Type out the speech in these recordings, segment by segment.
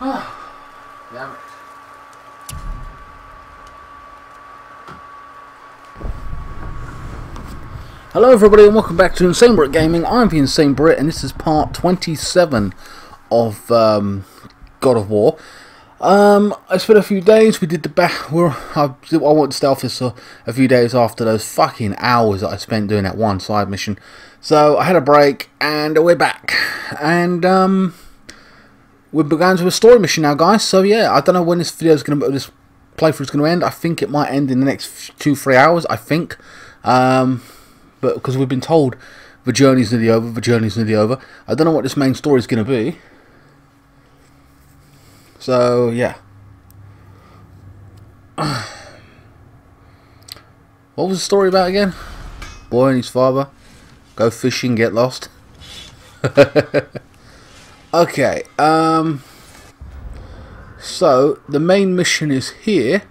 Damn it. Hello everybody and welcome back to Insane Brit Gaming. I'm the Insane Brit and this is part 27 of God of War. It's been a few days. We did the back. I wanted to stay off this a few days after those fucking hours that I spent doing that one side mission. So I had a break and we're back. And we're going to a story mission now, guys. So yeah, I don't know when this video is going to, this playthrough is going to end. I think it might end in the next 2-3 hours. I think, but because we've been told the journey's nearly over, the journey's nearly over. I don't know what this main story is going to be. So yeah, what was the story about again? Boy and his father go fishing, get lost. Okay, so the main mission is here.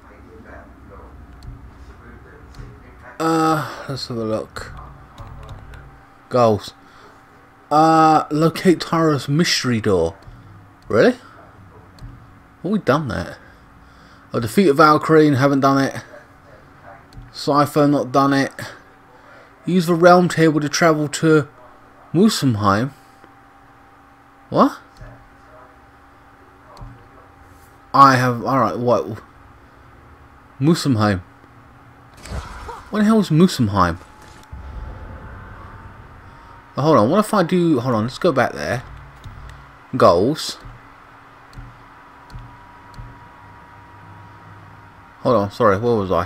Let's have a look. Goals. Locate Tyra's mystery door. Really? Well, we've done that. Oh, defeat of Valkyrie, haven't done it. Cypher, not done it. Use the realm table to travel to Muspelheim. What? I have. Alright, what? Muspelheim. What the hell is Muspelheim? Oh, hold on, what if I do. Hold on, let's go back there. Goals. Hold on, sorry, where was I?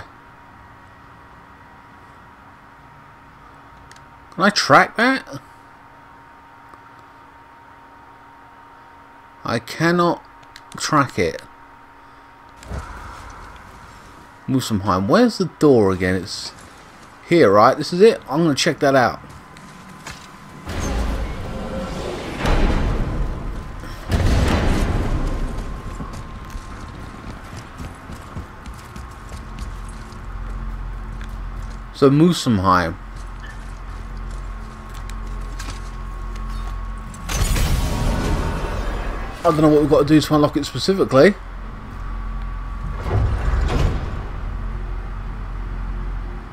Can I track that? I cannot track it. Muspelheim, where's the door again? It's here, right? This is it? I'm going to check that out. So Muspelheim. I don't know what we've got to do to unlock it specifically.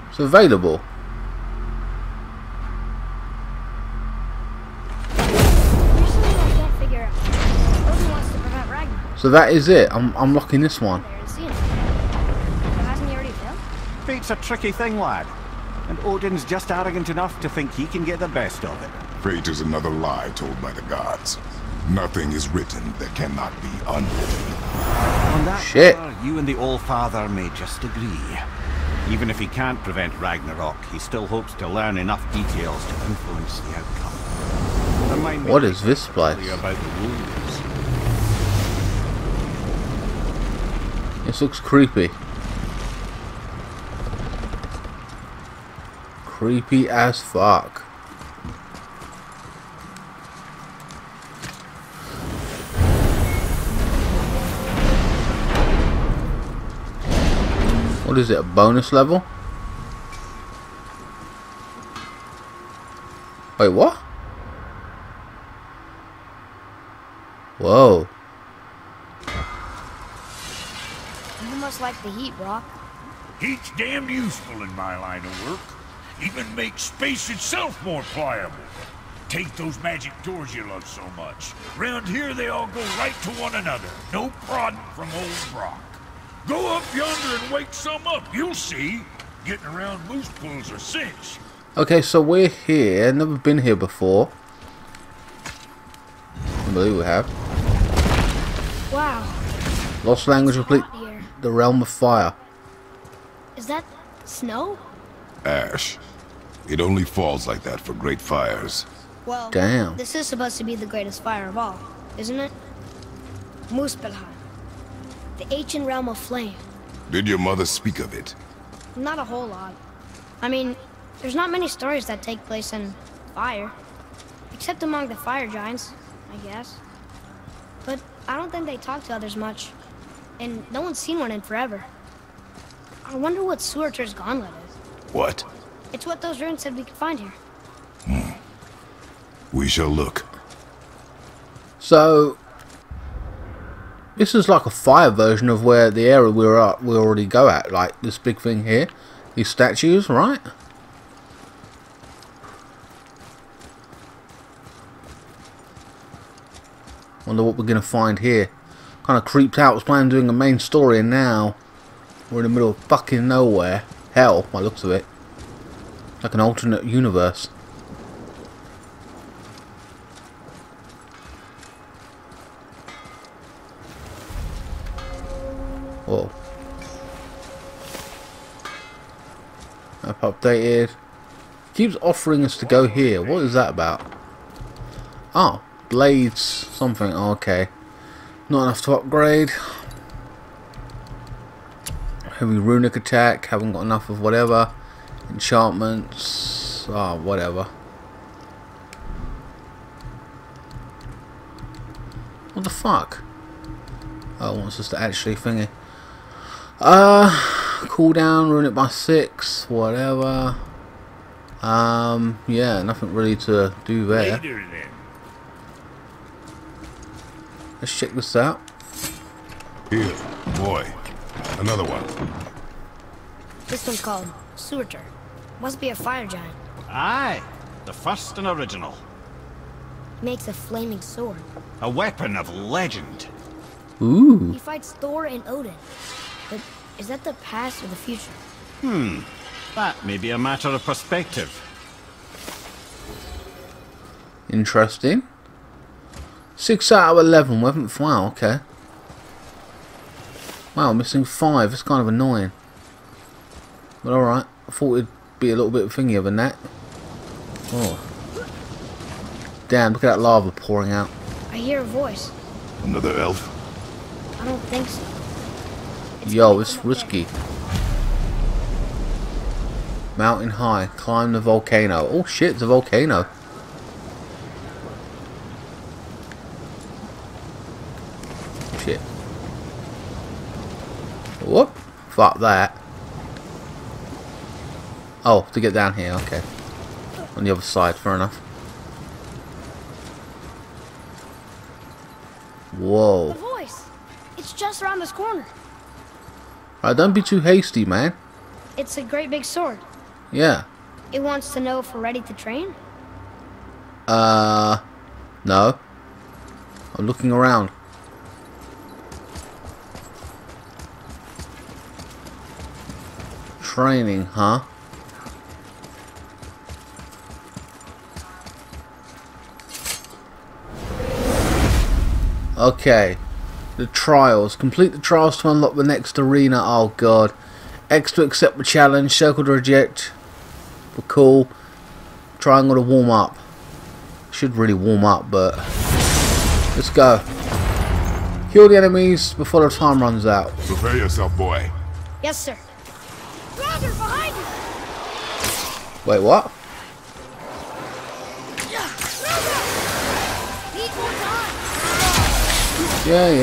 It's available. So that is it. I'm unlocking this one. Fate's a tricky thing, lad. And Odin's just arrogant enough to think he can get the best of it. Fate is another lie told by the gods. Nothing is written that cannot be unwritten. On that shit, you and the Allfather may just agree. Even if he can't prevent Ragnarok, he still hopes to learn enough details to influence the outcome. Remind me what is this place? About the this looks creepy. Creepy as fuck. What is it, a bonus level? Wait, what? Whoa. You must like the heat, Brock. Heat's damned useful in my line of work. Even make space itself more pliable. Take those magic doors you love so much. Round here they all go right to one another. No prodding from old Brock. Go up yonder and wake some up. You'll see. Getting around loose pools are cinch. Okay, so we're here. Never been here before. I believe we have. Wow. Lost language complete. The realm of fire. Is that snow? Ash. It only falls like that for great fires. Well, damn. This is supposed to be the greatest fire of all, isn't it? Muspelheim, the ancient realm of flame. Did your mother speak of it? Not a whole lot. I mean, there's not many stories that take place in fire, except among the fire giants, I guess. But I don't think they talk to others much, and no one's seen one in forever. I wonder what Suerter's gauntlet is. What? It's what those runes said we could find here. Hmm. We shall look. So, This is like a fire version of where the area we were at, we already go at, like this big thing here, these statues, right? Wonder what we're gonna find here. Kind of creeped out. I was planning on doing a main story, and now we're in the middle of fucking nowhere. Hell, by the looks of it, like an alternate universe. Whoa. Map updated. Keeps offering us to go here. What is that about? Oh, blades something. Oh, okay. Not enough to upgrade. Heavy runic attack. Haven't got enough of whatever. Enchantments. Oh, whatever. What the fuck? Oh, it wants us to actually thingy. Cooldown, ruin it by 6, whatever. Yeah, nothing really to do there. Let's check this out. Here, boy. Another one. This one's called Surtur. Must be a fire giant. Aye, the first and original. Makes a flaming sword. A weapon of legend. Ooh. He fights Thor and Odin. But is that the past or the future? Hmm. That may be a matter of perspective. Interesting. 6 out of 11. We haven't. Wow, okay. Wow, missing 5. It's kind of annoying. But alright. I thought it'd be a little bit thingier than that. Oh. Damn, look at that lava pouring out. I hear a voice. Another elf? I don't think so. Yo, it's risky. Mountain high, climb the volcano. Oh shit, it's a volcano. Shit. Whoop. Fuck that. Oh, to get down here, okay. On the other side, fair enough. Whoa. The voice. It's just around this corner. Alright, don't be too hasty, man. It's a great big sword. Yeah. It wants to know if we're ready to train? No. I'm looking around. Training, huh? Okay. The trials. Complete the trials to unlock the next arena. Oh god. X to accept the challenge. Circle to reject. For cool. Triangle to warm up. Should really warm up, but let's go. Kill the enemies before the time runs out. Prepare yourself, boy. Yes, sir. Rather behind you. Wait, what? Yeah. What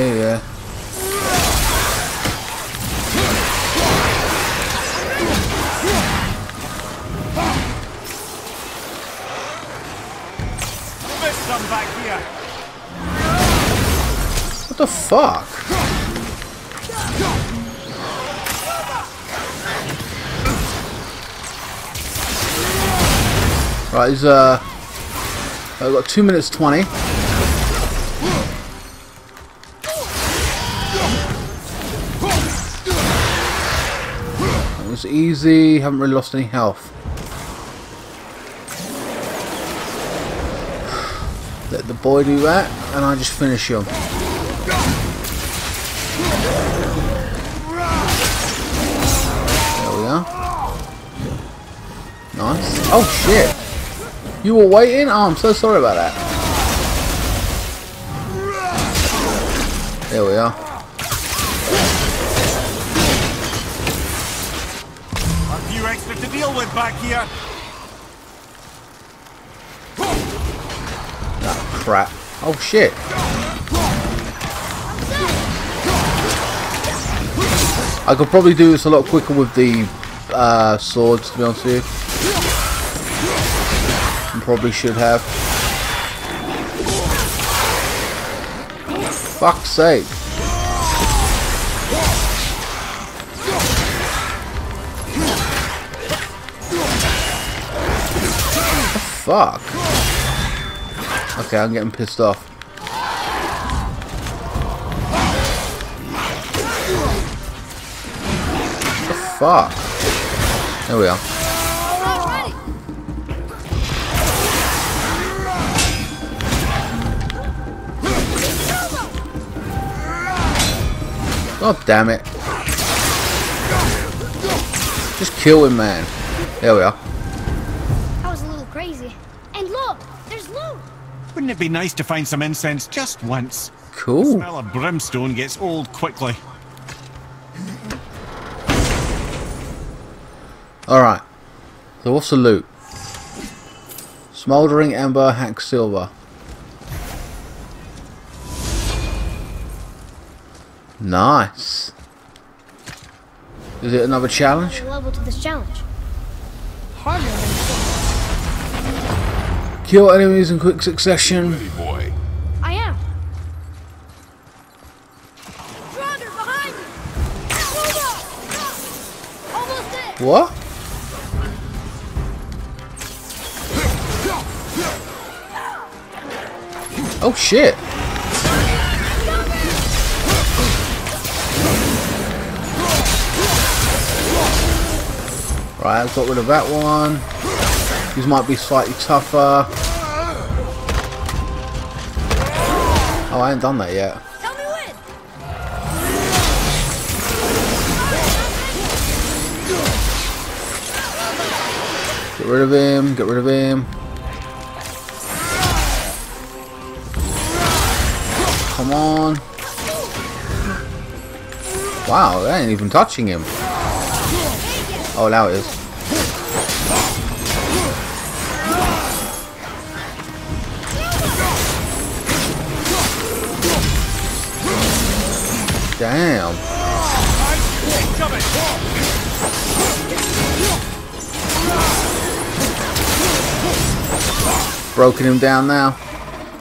the fuck? Right, he's I've got 2 minutes 20. Easy, haven't really lost any health. Let the boy do that, and I just finish him. There we are. Nice. Oh shit! You were waiting? Oh, I'm so sorry about that. There we are. Extra to deal with back here. That crap. Oh shit. I could probably do this a lot quicker with the swords, to be honest with you. And probably should have. Fuck's sake. fuck? Okay, I'm getting pissed off. What the fuck? There we are. God damn it. Just kill him, man. There we are. That was a little crazy. And look, there's loot. Wouldn't it be nice to find some incense just once? Cool. The smell of brimstone gets old quickly. Alright. So what's the loot? Smouldering amber, hack silver. Nice. Is it another challenge? Level to this challenge. Harder than kill enemies in quick succession. Ready, boy. I am. Rounder behind you. Move up. Almost there. What? Oh shit. Right, I've got rid of that one. These might be slightly tougher. Oh, I ain't done that yet. Tell me when. Get rid of him, get rid of him. Come on. Wow, that ain't even touching him. Oh, now it is. Damn. Broken him down now.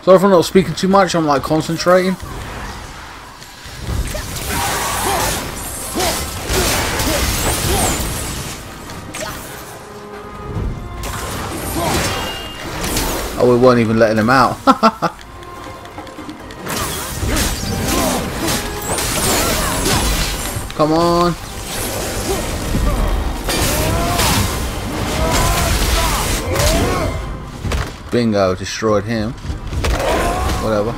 Sorry if I'm not speaking too much, I'm like concentrating. Oh, we weren't even letting him out. Come on. Bingo, destroyed him. Whatever.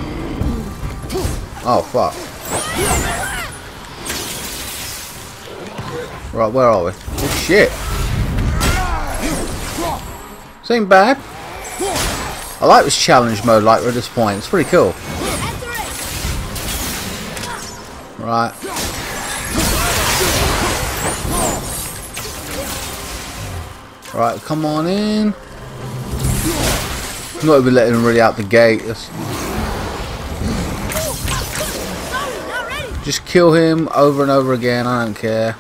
Oh, fuck. Right, where are we? Oh, shit. Same bad. I like this challenge mode, like we're at this point. It's pretty cool. Right. Right, come on in. I'm not even letting him really out the gate. Just kill him over and over again. I don't care.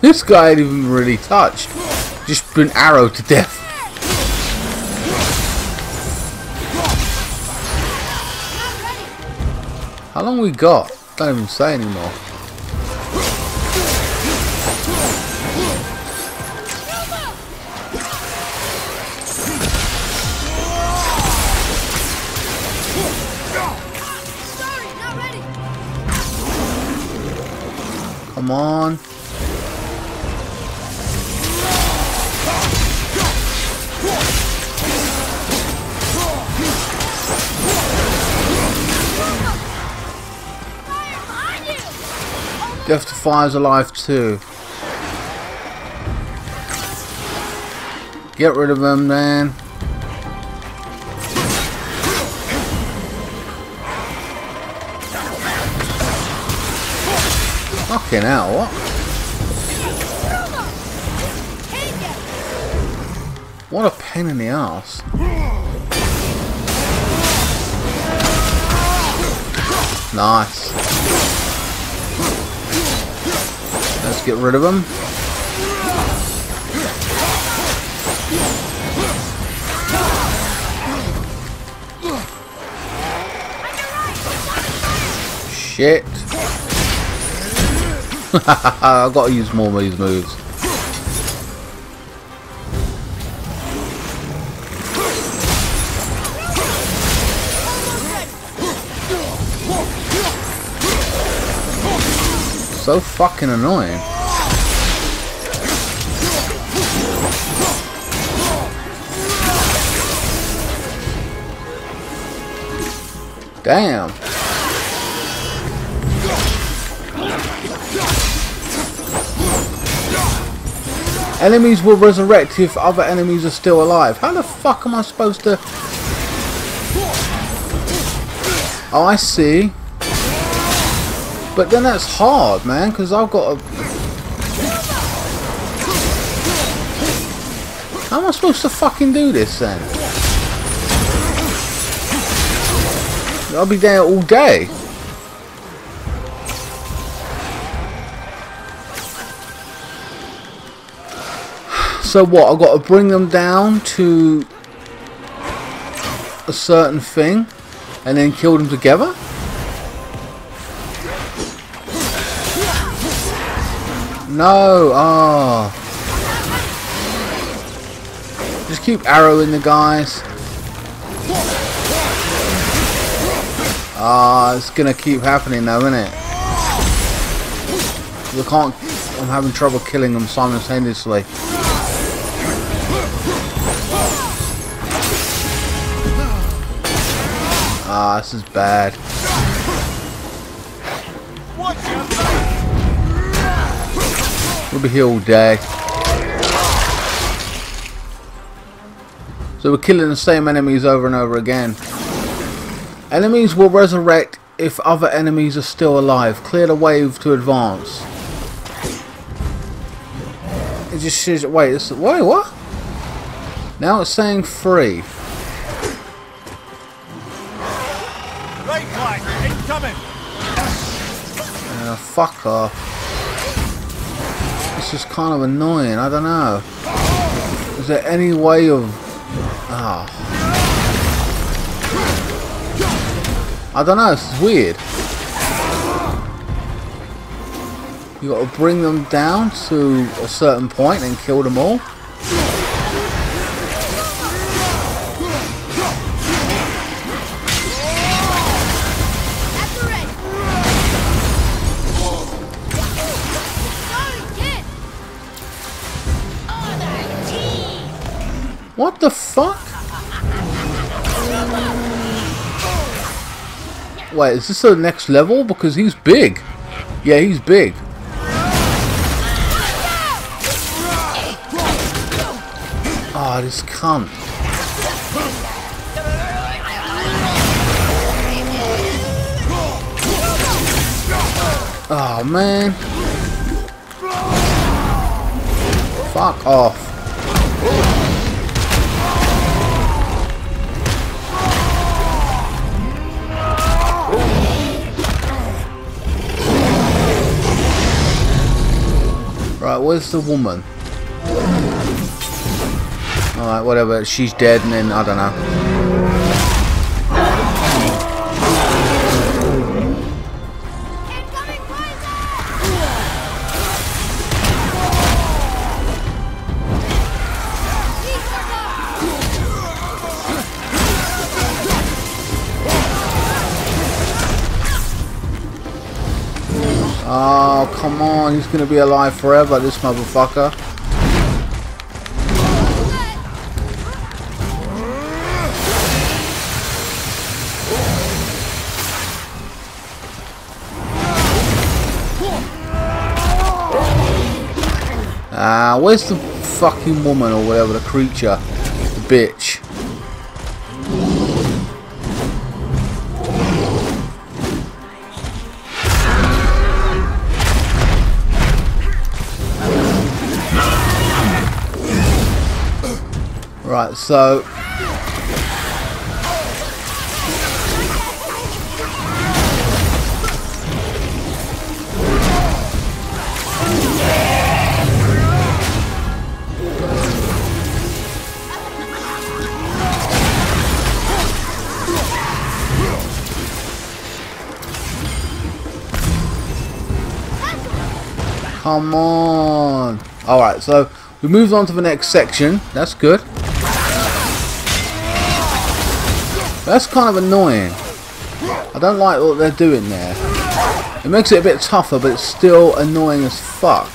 This guy ain't even really touched. Just been arrowed to death. How long we got? Don't even say anymore. Come on. Death to Fire's alive too. Get rid of him, man. Fucking hell, what? What a pain in the ass. Nice. Let's get rid of him. Shit. I've got to use more of these moves. So fucking annoying. Damn. Enemies will resurrect if other enemies are still alive. How the fuck am I supposed to... Oh, I see. But then that's hard, man, because I've got to... How am I supposed to fucking do this, then? I'll be there all day. So what, I've got to bring them down to a certain thing and then kill them together? No, ah. Just keep arrowing the guys. Ah, it's gonna keep happening though, isn't it? We can't, I'm having trouble killing them simultaneously. Ah, this is bad. We'll be here all day. So we're killing the same enemies over and over again. Enemies will resurrect if other enemies are still alive. Clear the wave to advance. It just says, wait, what? Now it's saying free. Right flank, incoming. Fuck off. It's kind of annoying. I don't know. Is there any way of... Oh. I don't know. It's weird. You got to bring them down to a certain point and kill them all. What the fuck? Wait, is this the next level? Because he's big. Yeah, he's big. Oh, this cunt. Oh, man. Fuck off. Right, where's the woman? Alright, whatever, she's dead and then, I don't know. Oh, come on. He's gonna be alive forever, this motherfucker. Ah, where's the fucking woman or whatever, the creature? The bitch. Right, so Come on. Alright, so we moved on to the next section. That's good. That's kind of annoying. I don't like what they're doing there. It makes it a bit tougher, but it's still annoying as fuck.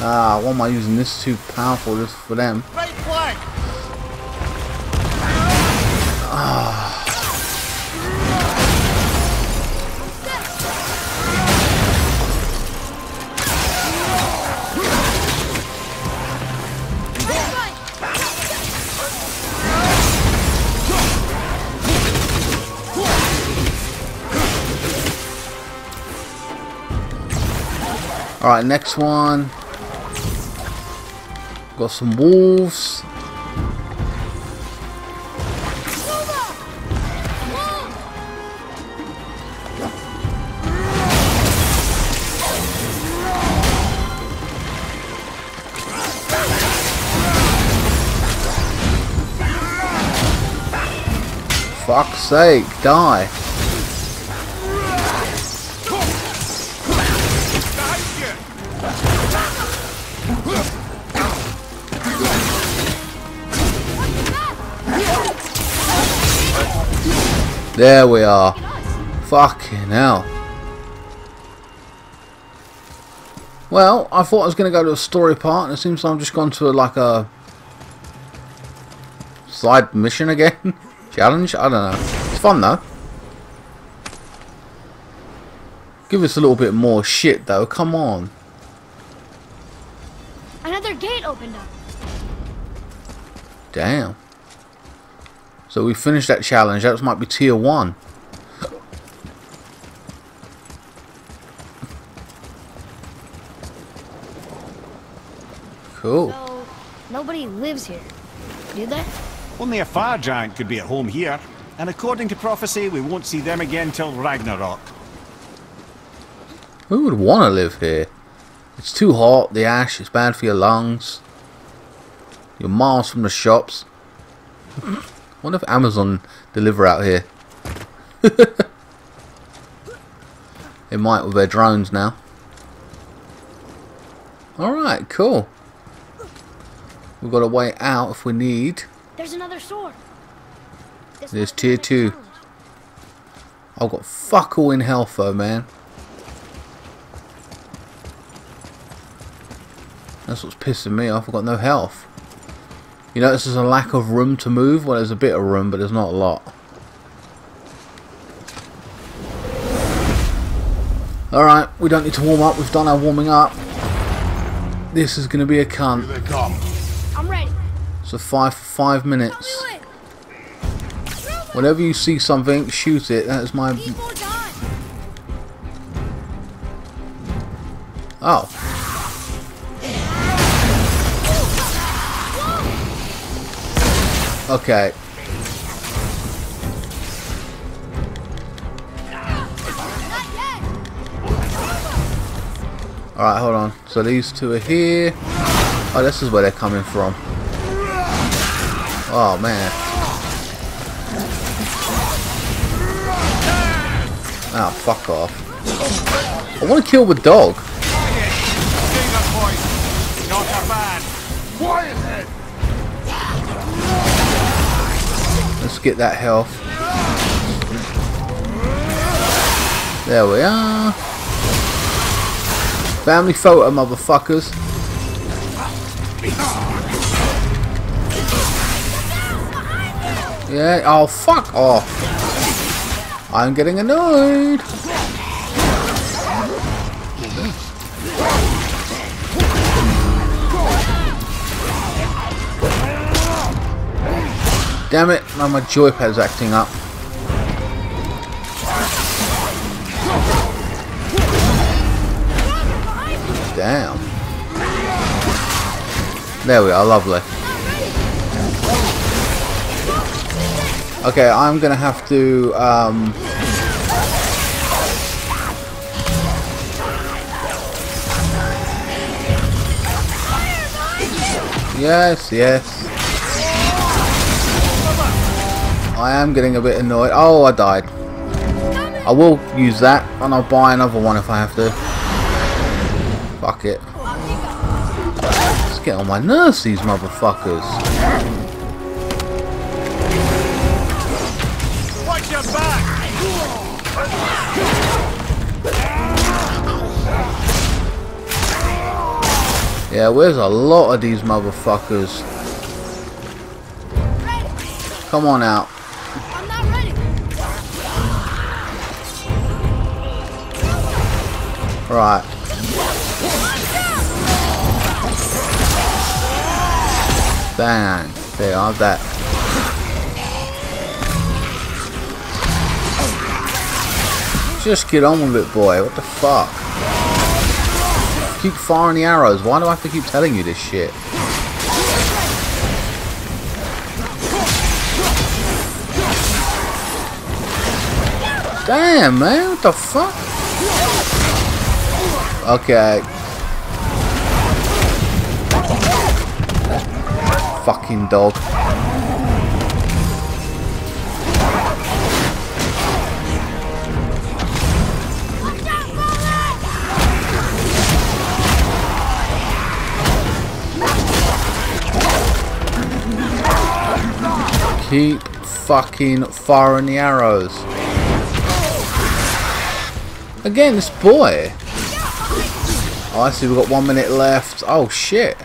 Ah, why am I using this? Too powerful just for them. Alright, next one. Got some wolves. Fuck's sake, die. There we are. Fucking hell. Well, I thought I was going to go to a story part, and it seems like I've just gone to like a side mission again. Challenge? I don't know. It's fun though. Give us a little bit more shit though. Come on. Another gate opened up. Damn. So we finished that challenge. That might be tier 1. Cool. So, nobody lives here, do they? Only a fire giant could be at home here. And according to prophecy, we won't see them again till Ragnarok. Who would want to live here? It's too hot, the ash, it's bad for your lungs. You're miles from the shops. I wonder if Amazon deliver out here. They might with their drones now. Alright, cool. We've got a way out if we need. There's another sword. There's tier 2. I've got fuck all in health though, man. That's what's pissing me off. I've got no health. You notice there's a lack of room to move? Well, there's a bit of room, but there's not a lot. Alright, we don't need to warm up. We've done our warming up. This is going to be a cunt. Here they come. I'm ready. So 5 for 5 minutes. Whenever you see something, shoot it. That is my... Oh. Okay. Alright, hold on. So these two are here. Oh, this is where they're coming from. Oh, man. Ah, oh, fuck off. I want to kill the dog. Let's get that health. There we are. Family photo, motherfuckers. Yeah, oh fuck off. I'm getting annoyed. Damn it, now my joypad's acting up. Damn. There we are, lovely. Okay, I'm gonna have to Yes, yes. I am getting a bit annoyed. Oh, I died. I will use that, and I'll buy another one if I have to. Fuck it. Let's get on my nerves, these motherfuckers. Watch your back. Yeah, where's a lot of these motherfuckers? Come on out. Right. Bang. There, I have that. Just get on with it, boy. What the fuck? Keep firing the arrows. Why do I have to keep telling you this shit? Damn, man. What the fuck? Okay. Fucking dog. Keep fucking firing the arrows. Again, this boy. Oh, I see we've got 1 minute left. Oh, shit.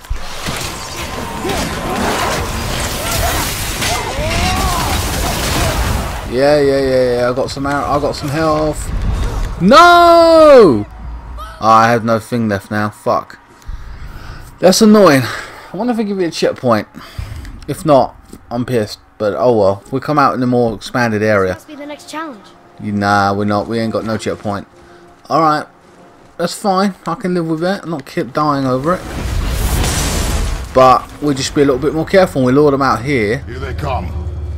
Yeah. I got some health. No! Oh, I have no thing left now. Fuck. That's annoying. I wonder if I give it a checkpoint. If not, I'm pissed. But oh well. We come out in a more expanded area. This must be the next challenge. Nah, we're not. We ain't got no checkpoint. Alright. That's fine, I can live with it, I'm not keep dying over it. But we'll just be a little bit more careful and we lure them out here. Here they come.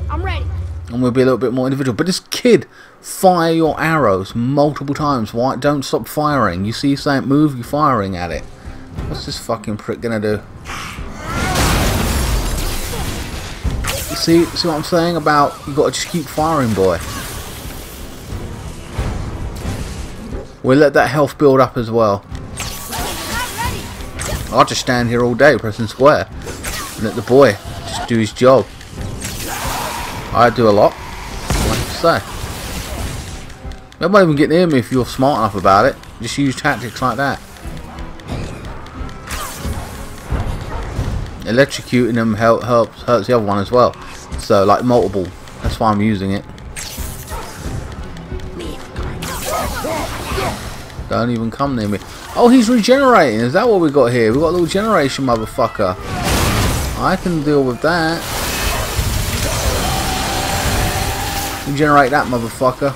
I'm ready. And we'll be a little bit more individual. But this kid, fire your arrows multiple times. Why don't stop firing? You see something move, you're firing at it. What's this fucking prick gonna do? See what I'm saying about you gotta just keep firing, boy. We'll let that health build up as well. I'll just stand here all day pressing square and let the boy just do his job. I do a lot, like I say. Nobody even get near me if you're smart enough about it. Just use tactics like that. Electrocuting them hurts the other one as well. So like multiple, that's why I'm using it. Don't even come near me. Oh, he's regenerating. Is that what we got here? We got a little generation, motherfucker. I can deal with that. Regenerate that, motherfucker.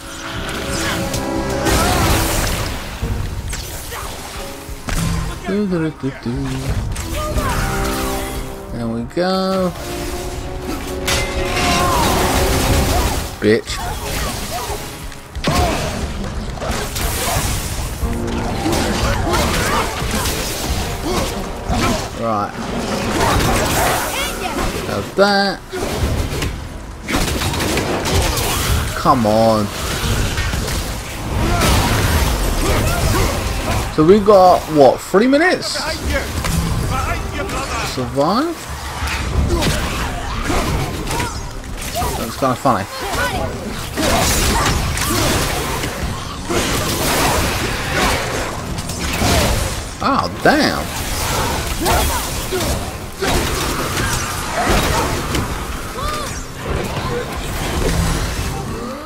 There we go. Bitch. Right. Have that. Come on. So we've got, what, 3 minutes? Survive? That's kind of funny. Oh, damn.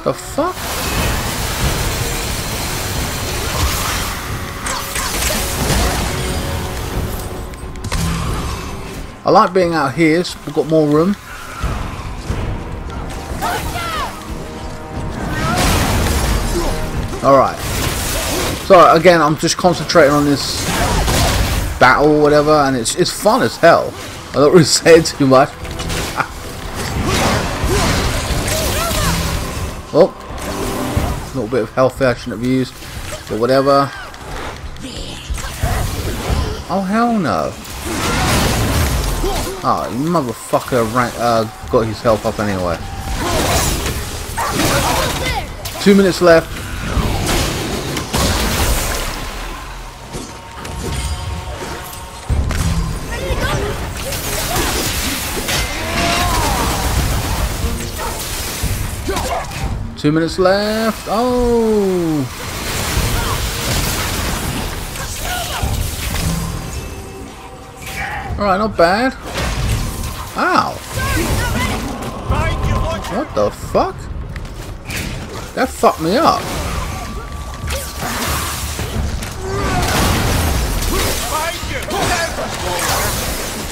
The fuck? I like being out here, so we've got more room. Alright. So again, I'm just concentrating on this battle or whatever, and it's fun as hell. I don't really say it too much. Oh, a little bit of health there I shouldn't have used, but whatever. Oh hell no. Oh, you motherfucker got his health up anyway. 2 minutes left. 2 minutes left. Oh! Alright, not bad. Ow! What the fuck? That fucked me up.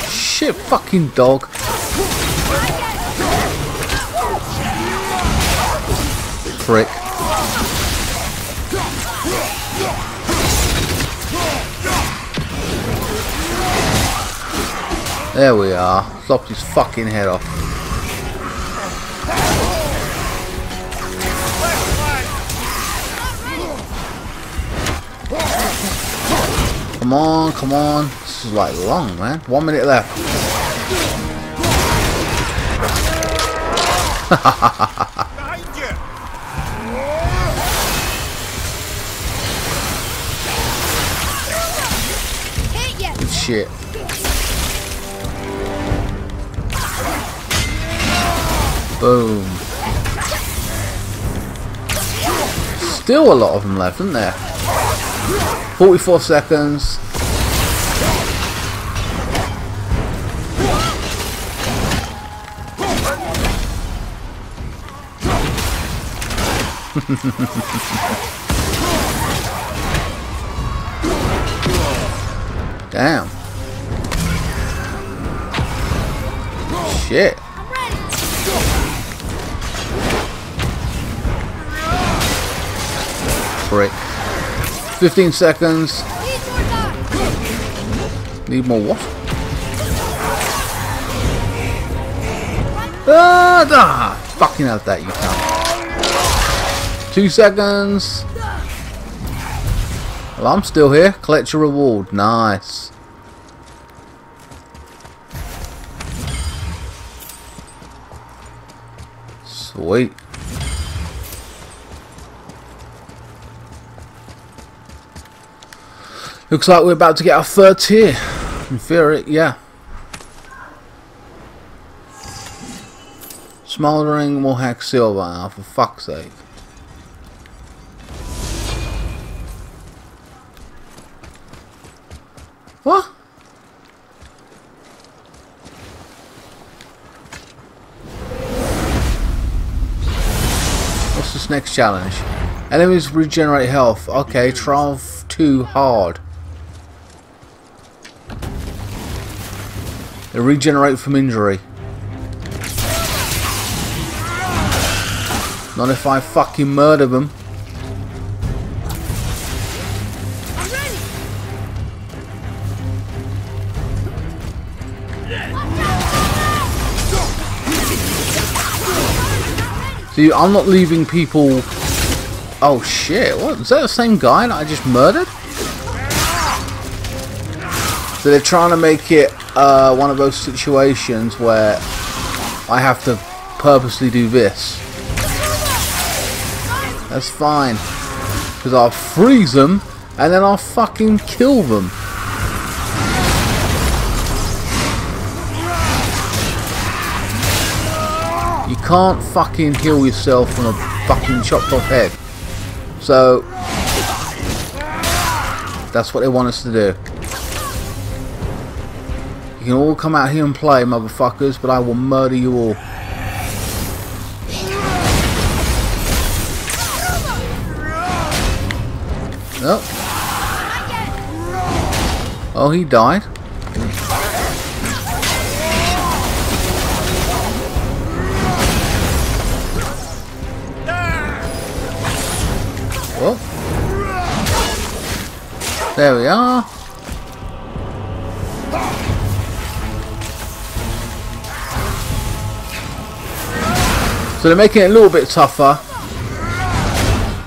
Shit, fucking dog. Prick. There we are. Lopped his fucking head off. Come on, come on. This is like long, man. 1 minute left. Shit. Boom. Still a lot of them left, isn't there? 44 seconds. Damn. Shit. Frick. 15 seconds. Need more what? Fucking out that you can't. 2 seconds. Well, I'm still here. Collect your reward. Nice. Sweet. Looks like we're about to get our third tier. In theory, yeah. Smoldering will hack silver now, for fuck's sake. What? What's this next challenge? Enemies regenerate health. Okay, trial 2 hard. They regenerate from injury. Not if I fucking murder them. See, I'm not leaving people... Oh shit, what? Is that the same guy that I just murdered? So they're trying to make it one of those situations where I have to purposely do this. That's fine. Because I'll freeze them and then I'll fucking kill them. You can't fucking heal yourself from a fucking chopped off head. So, that's what they want us to do. You can all come out here and play, motherfuckers, but I will murder you all. Nope. Oh, he died. Oh. There we are. So they're making it a little bit tougher,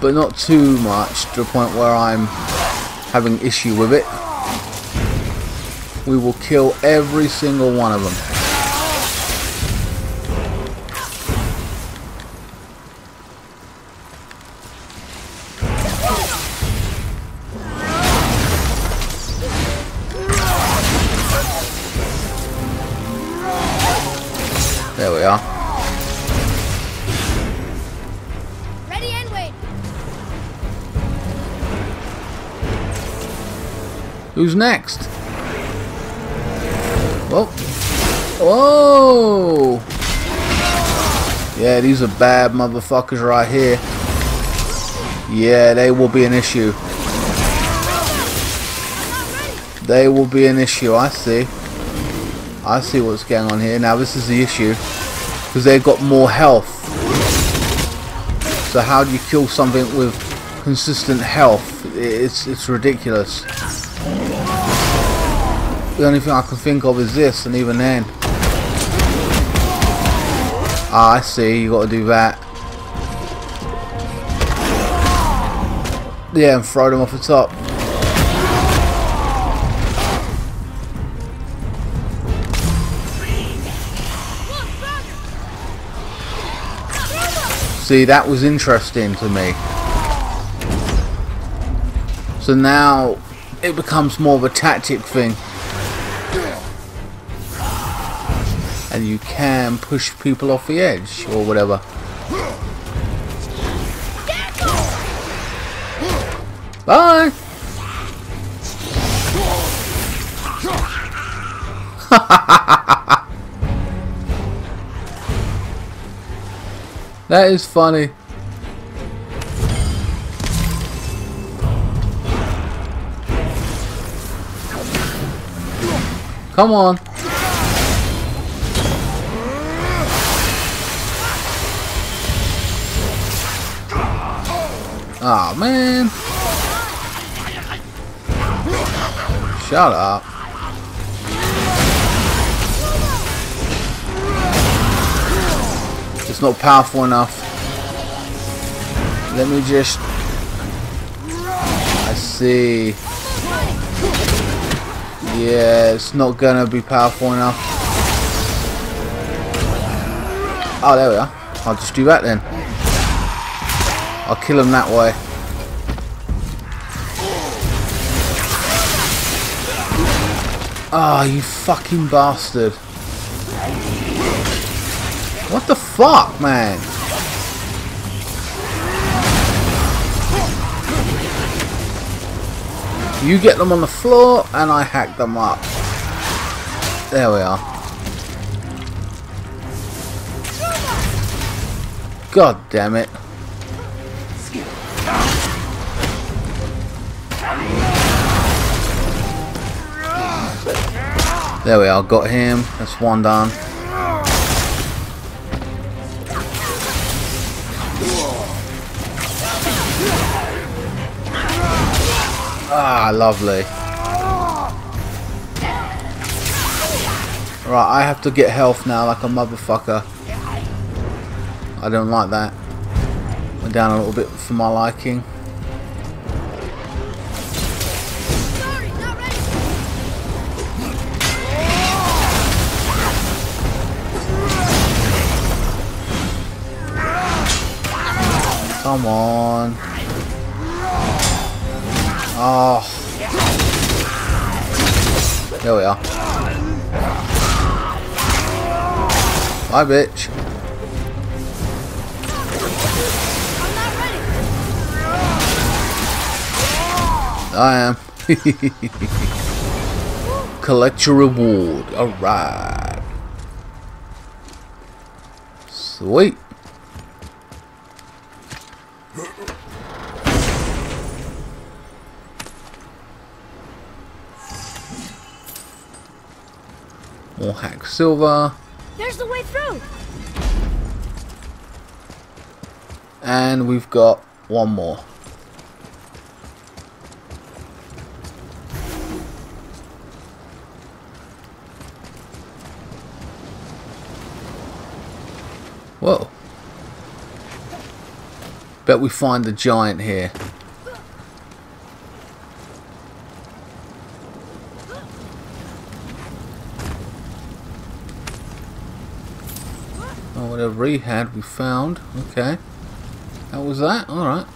but not too much to the point where I'm having issue with it. We will kill every single one of them. There we are. Who's next? Whoa. Oh! Yeah, these are bad motherfuckers right here. Yeah, they will be an issue. They will be an issue, I see. I see what's going on here. Now this is the issue, because they've got more health. So how do you kill something with consistent health? It's ridiculous. The only thing I can think of is this, and even then. Ah, I see, you gotta do that. Yeah, and throw them off the top. See, that was interesting to me. So now it becomes more of a tactic thing. And you can push people off the edge or whatever. Bye! That is funny. Come on. Oh man. Shut up. It's not powerful enough. Let me just... I see. Yeah, it's not gonna be powerful enough. Oh, there we are. I'll just do that then. I'll kill him that way. Ah, oh, you fucking bastard. What the fuck, man? You get them on the floor and I hack them up. There we are. God damn it. There we are, got him. That's one down. Ah, lovely. Right, I have to get health now like a motherfucker. I don't like that. Went down a little bit for my liking. Come on. Oh. There we are. Bye, bitch. I am. Collect your reward. Alright. Sweet. More hack silver. There's the way through. And we've got one more. Whoa. Bet we find the giant here. Oh, whatever he had, we found. Okay. That was that? Alright.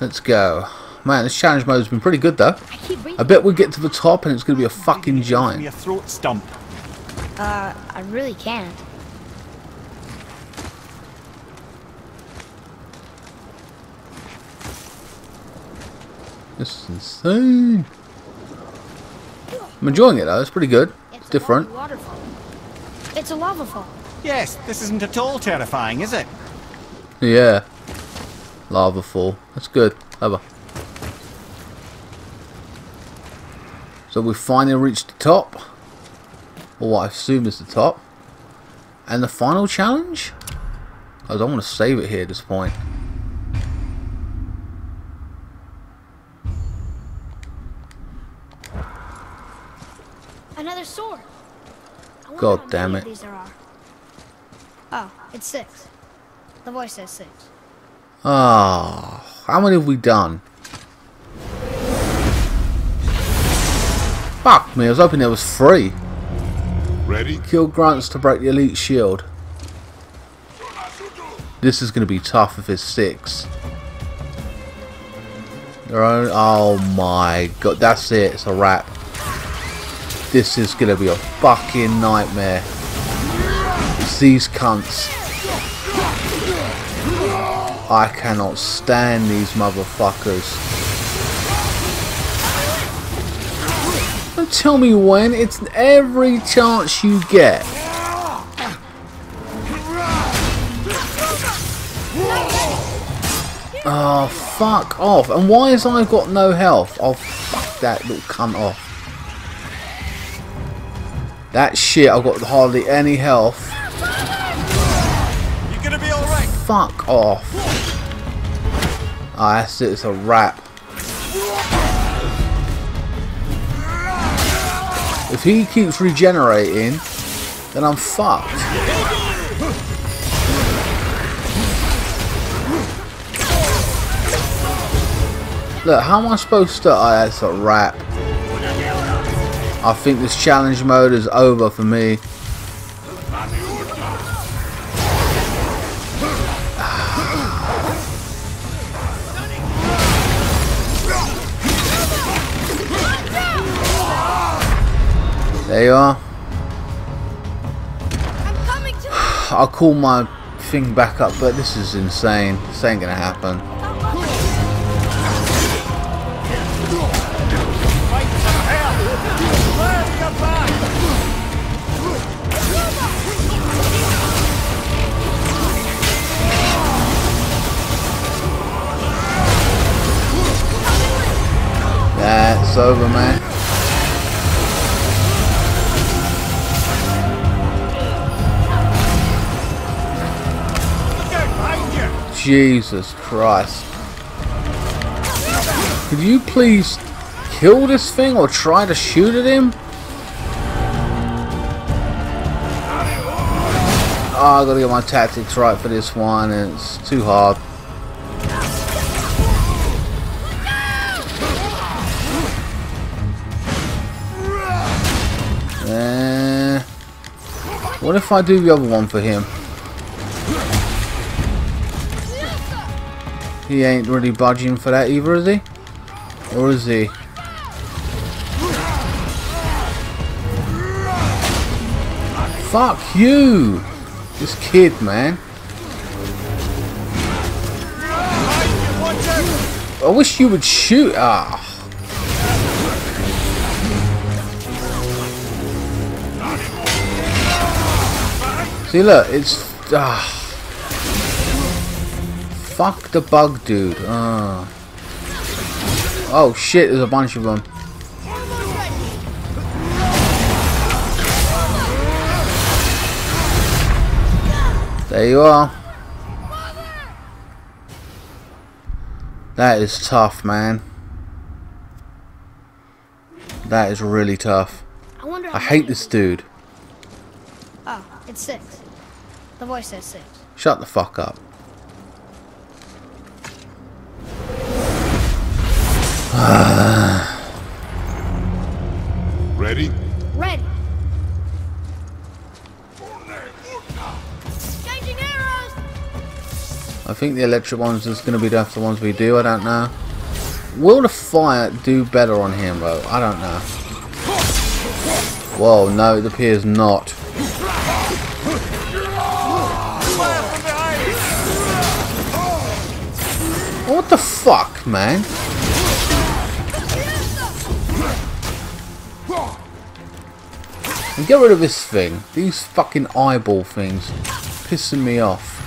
Let's go. Man, this challenge mode's been pretty good though. I bet we'll get to the top and it's gonna be a fucking giant. Your throat stump. I really can't. This is insane. I'm enjoying it though, it's pretty good. It's different. It's a lava fall. Yes, this isn't at all terrifying, is it? Yeah. Lava fall. That's good. Over. So we finally reached the top. Or what I assume is the top. And the final challenge? I don't want to save it here at this point. Another sword. God damn it. These are. Oh, it's 6. The voice says 6. Ah, oh, how many have we done? Fuck me, I was hoping there was 3. Ready? Kill grunts to break the elite shield. This is going to be tough if it's 6. Oh my god, that's it, it's a wrap. This is going to be a fucking nightmare. It's these cunts. I cannot stand these motherfuckers. Don't tell me when, it's every chance you get. Oh, fuck off. And why has I got no health? Oh, fuck that little cunt off. That shit, I've got hardly any health. You're gonna be alright. Fuck off. Ah, that's it, it's a wrap. If he keeps regenerating, then I'm fucked. Look, how am I supposed to... Oh, that's a wrap. I think this challenge mode is over for me. There you are. I'll call my thing back up, but this is insane. This ain't gonna happen. That's over, man. Jesus Christ. Could you please kill this thing or try to shoot at him? Oh, I gotta get my tactics right for this one, and it's too hard. What if I do the other one for him? He ain't really budging for that either, is he? Or is he? Fuck you! This kid, man. I wish you would shoot. Ah. See, look, it's... Fuck the bug, dude. Oh, shit, there's a bunch of them. There you are. That is tough, man. That is really tough. I hate this dude. Oh, it's 6. The voice says 6. Shut the fuck up. Ready? Ready. Changing arrows. I think the electric ones is going to be the ones we do. I don't know. Will the fire do better on him though? I don't know. Whoa, no, it appears not. What the fuck, man? And get rid of this thing. These fucking eyeball things pissing me off.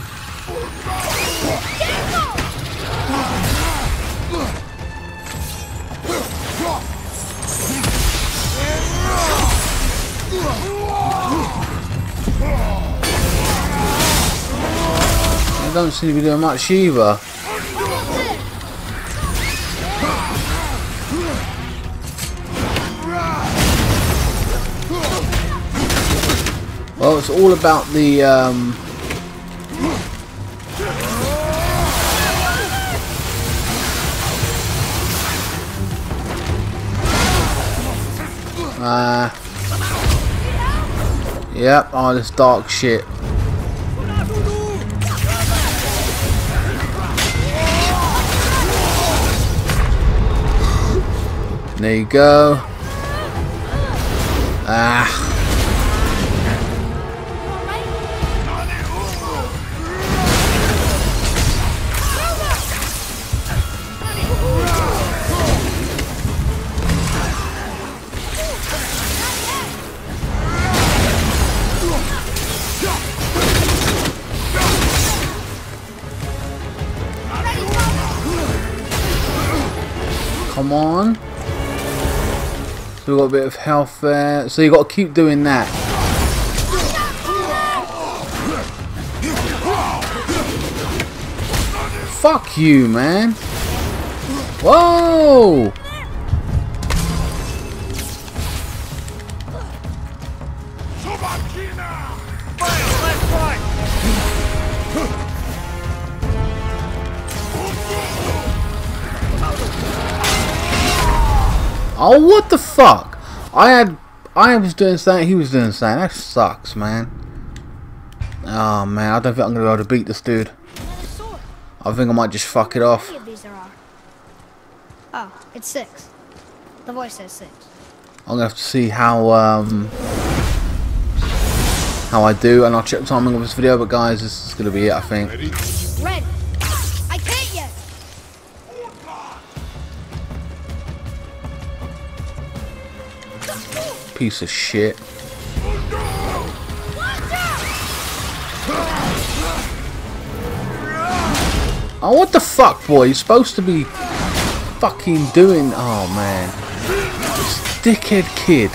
They don't seem to be doing much either. Well, it's all about the yep, oh, this dark shit. There you go. Ah. Come on. So we've got a bit of health there. So you've got to keep doing that. Fuck you, man. Whoa! Oh, what the fuck? I was doing something, he was doing something. That sucks, man. Oh man, I don't think I'm gonna be able to beat this dude. I think I might just fuck it off. Oh, it's 6. The voice says 6. I'm gonna have to see how I do, and I'll check the timing of this video. But guys, this is gonna be it, I think. Red. Piece of shit. Oh, what the fuck, boy? You're supposed to be fucking doing. Oh, man. This dickhead kid.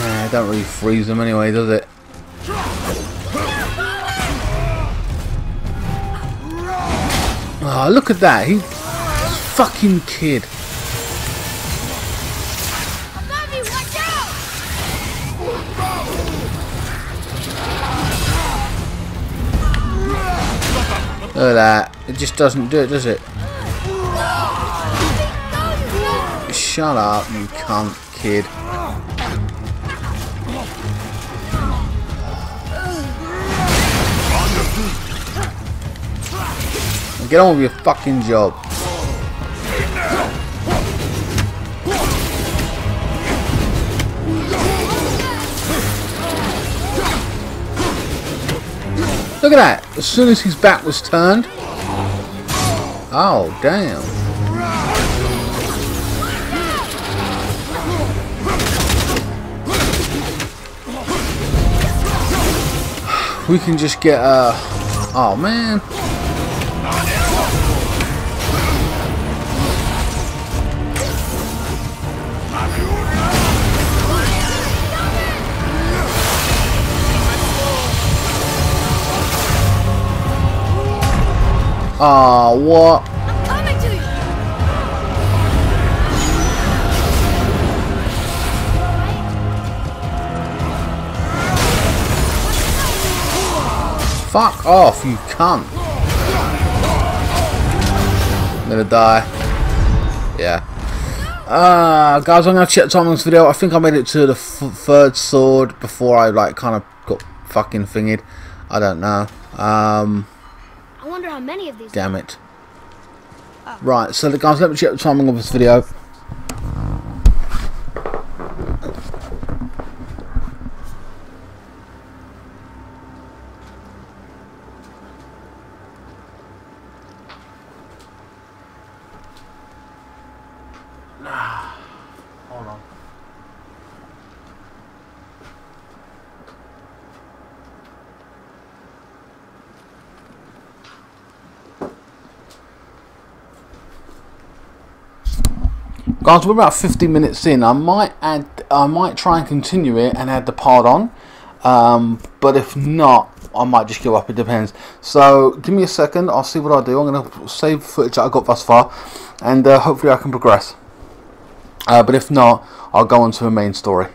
Nah, don't really freeze them anyway, does it? Oh, look at that. He. Fucking kid. Above you, watch out! Look at that. It just doesn't do it, does it? Shut up, you cunt kid. Get on with your fucking job. Look at that! As soon as his back was turned. Oh, damn. We can just get a... Oh, man. Ah, what? I'm coming to you. Fuck off, you cunt. I'm gonna die. Yeah. Guys, I'm gonna check the time on this video. I think I made it to the third sword before I like kind of got fucking thingied. I don't know. How many of these? Damn it. Oh. Right, so guys, let me check the timing of this video. Guys, we're about 50 minutes in. I might try and continue it and add the pod on. But if not, I might just give up. It depends. So give me a second. I'll see what I do. I'm going to save footage that I got thus far, and hopefully I can progress. But if not, I'll go on to the main story.